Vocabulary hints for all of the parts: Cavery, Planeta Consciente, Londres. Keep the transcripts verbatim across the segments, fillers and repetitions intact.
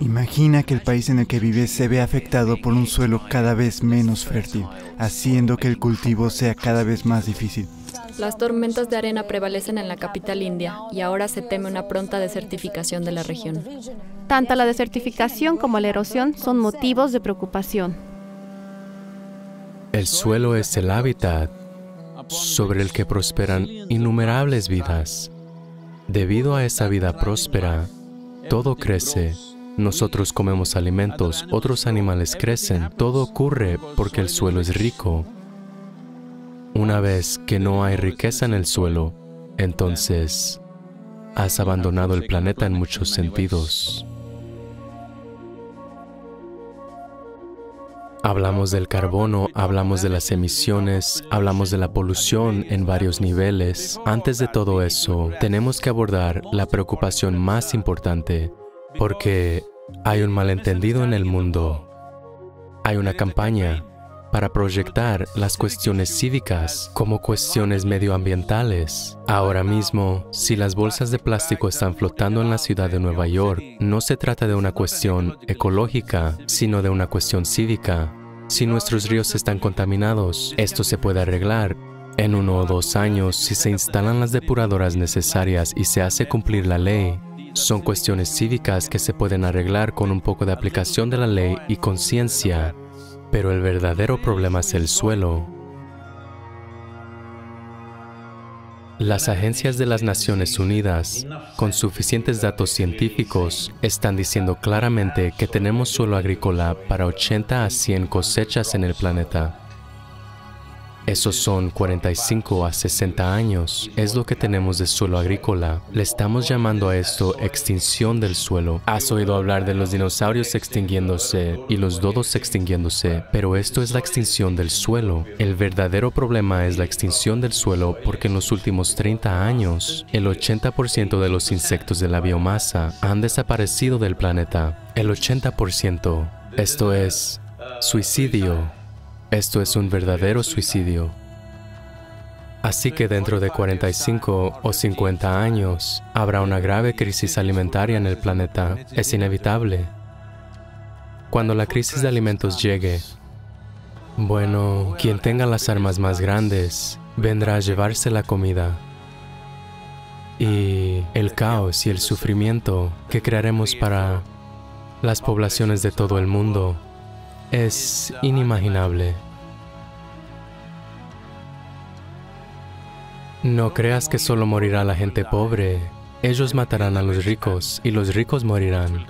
Imagina que el país en el que vives se ve afectado por un suelo cada vez menos fértil, haciendo que el cultivo sea cada vez más difícil. Las tormentas de arena prevalecen en la capital india y ahora se teme una pronta desertificación de la región. Tanto la desertificación como la erosión son motivos de preocupación. El suelo es el hábitat sobre el que prosperan innumerables vidas. Debido a esa vida próspera, todo crece. Nosotros comemos alimentos, otros animales crecen. Todo ocurre porque el suelo es rico. Una vez que no hay riqueza en el suelo, entonces has abandonado el planeta en muchos sentidos. Hablamos del carbono, hablamos de las emisiones, hablamos de la polución en varios niveles. Antes de todo eso, tenemos que abordar la preocupación más importante, porque hay un malentendido en el mundo. Hay una campaña para proyectar las cuestiones cívicas como cuestiones medioambientales. Ahora mismo, si las bolsas de plástico están flotando en la ciudad de Nueva York, no se trata de una cuestión ecológica, sino de una cuestión cívica. Si nuestros ríos están contaminados, esto se puede arreglar en uno o dos años si se instalan las depuradoras necesarias y se hace cumplir la ley. Son cuestiones cívicas que se pueden arreglar con un poco de aplicación de la ley y conciencia. Pero el verdadero problema es el suelo. Las agencias de las Naciones Unidas, con suficientes datos científicos, están diciendo claramente que tenemos suelo agrícola para ochenta a cien cosechas en el planeta. Esos son cuarenta y cinco a sesenta años, es lo que tenemos de suelo agrícola. Le estamos llamando a esto extinción del suelo. Has oído hablar de los dinosaurios extinguiéndose y los dodos extinguiéndose, pero esto es la extinción del suelo. El verdadero problema es la extinción del suelo porque en los últimos treinta años, el ochenta por ciento de los insectos de la biomasa han desaparecido del planeta. El ochenta por ciento. Esto es suicidio. Esto es un verdadero suicidio. Así que dentro de cuarenta y cinco o cincuenta años, habrá una grave crisis alimentaria en el planeta. Es inevitable. Cuando la crisis de alimentos llegue, bueno, quien tenga las armas más grandes vendrá a llevarse la comida. Y el caos y el sufrimiento que crearemos para las poblaciones de todo el mundo es inimaginable. No creas que solo morirá la gente pobre. Ellos matarán a los ricos y los ricos morirán.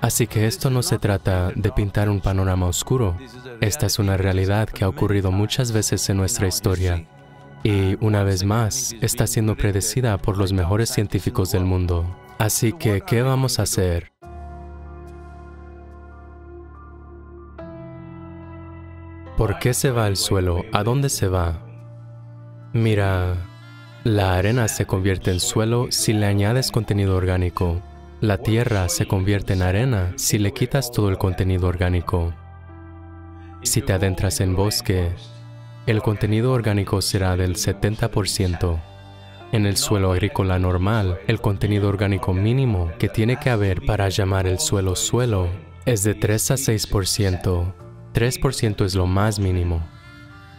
Así que esto no se trata de pintar un panorama oscuro. Esta es una realidad que ha ocurrido muchas veces en nuestra historia. Y una vez más, está siendo predecida por los mejores científicos del mundo. Así que, ¿qué vamos a hacer? ¿Por qué se va el suelo? ¿A dónde se va? Mira, la arena se convierte en suelo si le añades contenido orgánico. La tierra se convierte en arena si le quitas todo el contenido orgánico. Si te adentras en bosque, el contenido orgánico será del setenta por ciento. En el suelo agrícola normal, el contenido orgánico mínimo que tiene que haber para llamar el suelo suelo es de tres a seis por ciento. tres por ciento es lo más mínimo.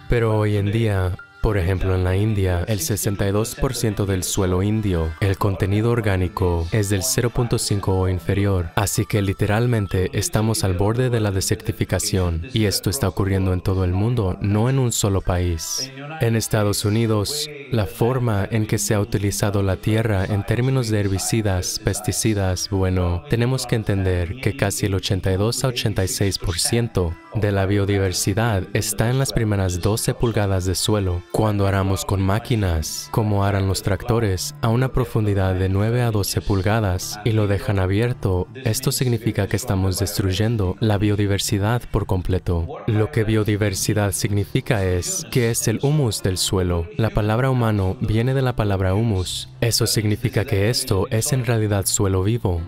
Pero hoy en día, por ejemplo en la India, el sesenta y dos por ciento del suelo indio, el contenido orgánico es del cero punto cinco o inferior. Así que literalmente estamos al borde de la desertificación. Y esto está ocurriendo en todo el mundo, no en un solo país. En Estados Unidos, la forma en que se ha utilizado la tierra en términos de herbicidas, pesticidas, bueno, tenemos que entender que casi el ochenta y dos a ochenta y seis por ciento de la biodiversidad está en las primeras doce pulgadas de suelo, cuando aramos con máquinas, como aran los tractores, a una profundidad de nueve a doce pulgadas y lo dejan abierto. Esto significa que estamos destruyendo la biodiversidad por completo. Lo que biodiversidad significa es que es el humus del suelo. La palabra humano viene de la palabra humus. Eso significa que esto es en realidad suelo vivo.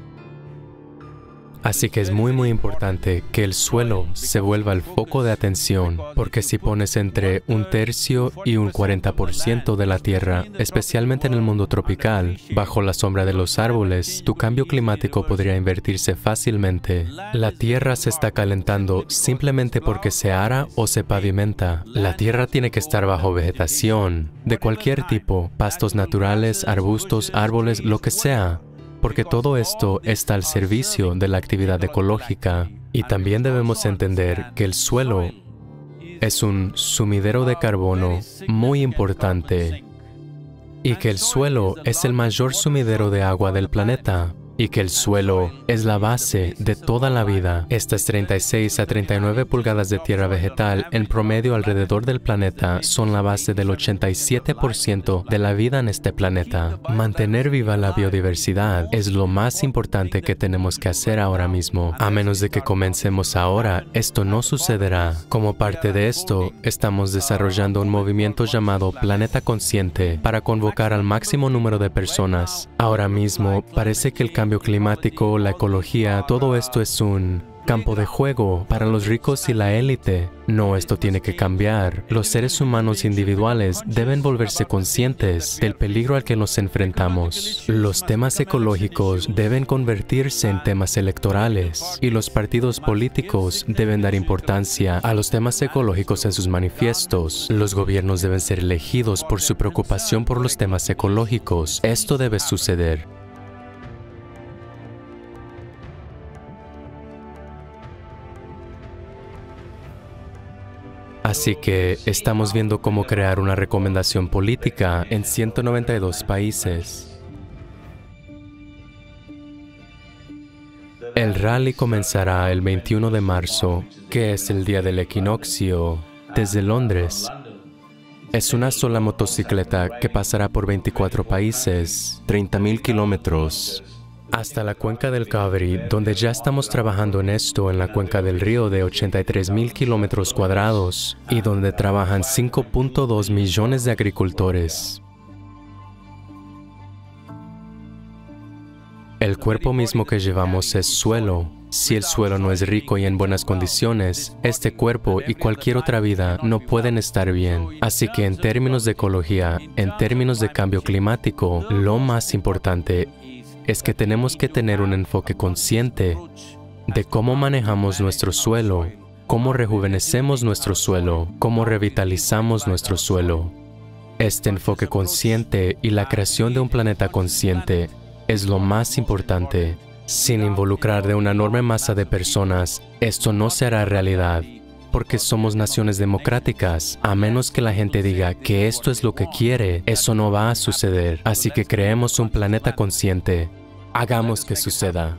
Así que es muy muy importante que el suelo se vuelva el foco de atención, porque si pones entre un tercio y un cuarenta por ciento de la tierra, especialmente en el mundo tropical, bajo la sombra de los árboles, tu cambio climático podría invertirse fácilmente. La tierra se está calentando simplemente porque se ara o se pavimenta. La tierra tiene que estar bajo vegetación, de cualquier tipo, pastos naturales, arbustos, árboles, lo que sea. Porque todo esto está al servicio de la actividad ecológica. Y también debemos entender que el suelo es un sumidero de carbono muy importante y que el suelo es el mayor sumidero de agua del planeta y que el suelo es la base de toda la vida. Estas treinta y seis a treinta y nueve pulgadas de tierra vegetal en promedio alrededor del planeta son la base del ochenta y siete por ciento de la vida en este planeta. Mantener viva la biodiversidad es lo más importante que tenemos que hacer ahora mismo. A menos de que comencemos ahora, esto no sucederá. Como parte de esto, estamos desarrollando un movimiento llamado Planeta Consciente para convocar al máximo número de personas. Ahora mismo, parece que el cambio El cambio climático, la ecología, todo esto es un campo de juego para los ricos y la élite. No, esto tiene que cambiar. Los seres humanos individuales deben volverse conscientes del peligro al que nos enfrentamos. Los temas ecológicos deben convertirse en temas electorales y los partidos políticos deben dar importancia a los temas ecológicos en sus manifiestos. Los gobiernos deben ser elegidos por su preocupación por los temas ecológicos. Esto debe suceder. Así que estamos viendo cómo crear una recomendación política en ciento noventa y dos países. El rally comenzará el veintiuno de marzo, que es el día del equinoccio, desde Londres. Es una sola motocicleta que pasará por veinticuatro países, treinta mil kilómetros, hasta la cuenca del Cavery, donde ya estamos trabajando en esto, en la cuenca del río de ochenta y tres mil kilómetros cuadrados y donde trabajan cinco punto dos millones de agricultores. El cuerpo mismo que llevamos es suelo. Si el suelo no es rico y en buenas condiciones, este cuerpo y cualquier otra vida no pueden estar bien. Así que en términos de ecología, en términos de cambio climático, lo más importante es que tenemos que tener un enfoque consciente de cómo manejamos nuestro suelo, cómo rejuvenecemos nuestro suelo, cómo revitalizamos nuestro suelo. Este enfoque consciente y la creación de un planeta consciente es lo más importante. Sin involucrar de una enorme masa de personas, esto no será realidad, porque somos naciones democráticas. A menos que la gente diga que esto es lo que quiere, eso no va a suceder. Así que creemos un planeta consciente. Hagamos que suceda.